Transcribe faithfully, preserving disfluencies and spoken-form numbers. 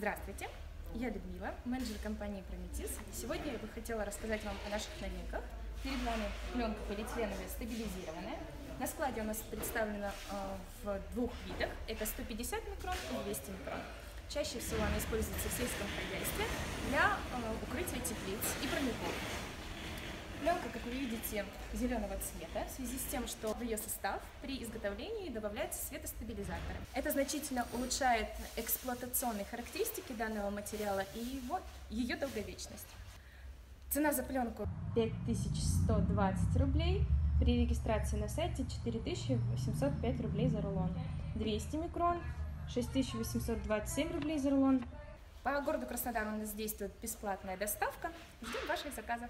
Здравствуйте, я Людмила, менеджер компании «Промметиз». Сегодня я бы хотела рассказать вам о наших новинках. Перед нами пленка полиэтиленовая стабилизированная. На складе у нас представлена в двух видах. Это сто пятьдесят микрон и двести микрон. Чаще всего она используется в сельском хозяйстве для укрытия теплиц и парников. Пленка, как вы видите, зеленого цвета, в связи с тем, что в ее состав при изготовлении добавляется светостабилизатор. Это значительно улучшает эксплуатационные характеристики данного материала и его, ее долговечность. Цена за пленку пять тысяч сто двадцать рублей, при регистрации на сайте четыре тысячи восемьсот пять рублей за рулон, двести микрон шесть тысяч восемьсот двадцать семь рублей за рулон. По городу Краснодар у нас действует бесплатная доставка. Ждем ваших заказов.